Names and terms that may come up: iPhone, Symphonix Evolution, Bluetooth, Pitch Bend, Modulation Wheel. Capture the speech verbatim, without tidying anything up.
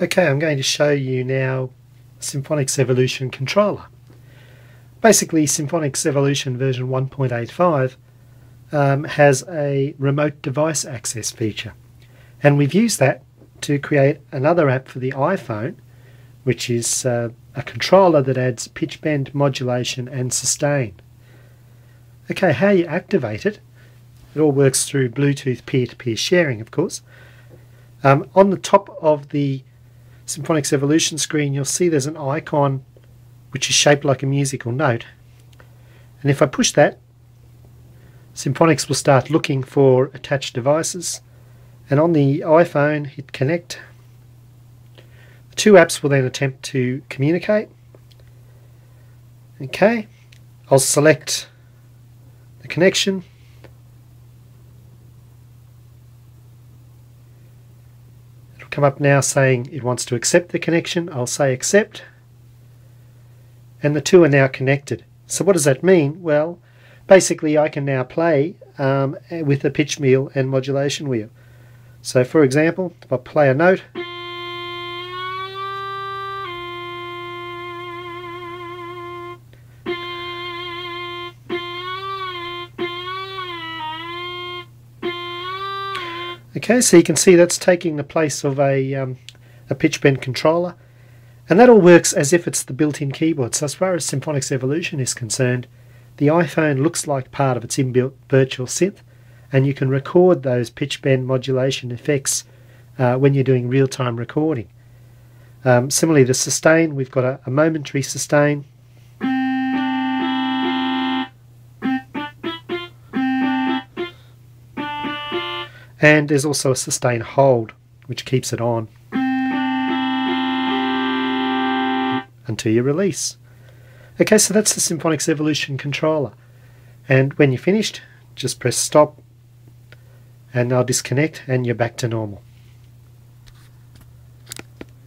Okay, I'm going to show you now Symphonix Evolution controller. Basically, Symphonix Evolution version one point eight five um, has a remote device access feature, and we've used that to create another app for the iPhone, which is uh, a controller that adds pitch bend, modulation and sustain. Okay, how you activate it, it all works through Bluetooth peer-to-peer sharing, of course. Um, on the top of the Symphonix Evolution screen, you'll see there's an icon which is shaped like a musical note, and if I push that, Symphonix will start looking for attached devices, and on the iPhone hit connect. The two apps will then attempt to communicate. Okay, I'll select the connection, it'll come up now saying it wants to accept the connection, I'll say accept, and the two are now connected. So what does that mean? Well, basically I can now play um, with a pitch wheel and modulation wheel. So for example, if I play a note, okay, so you can see that's taking the place of a, um, a pitch bend controller, and that all works as if it's the built-in keyboard. So as far as Symphonix Evolution is concerned, the iPhone looks like part of its inbuilt virtual synth, and you can record those pitch bend modulation effects uh, when you're doing real-time recording. Um, similarly, the sustain, we've got a, a momentary sustain, and there's also a sustain hold, which keeps it on until you release. Okay, so that's the Symphonix Evolution controller, and when you're finished, just press stop and I'll disconnect and you're back to normal.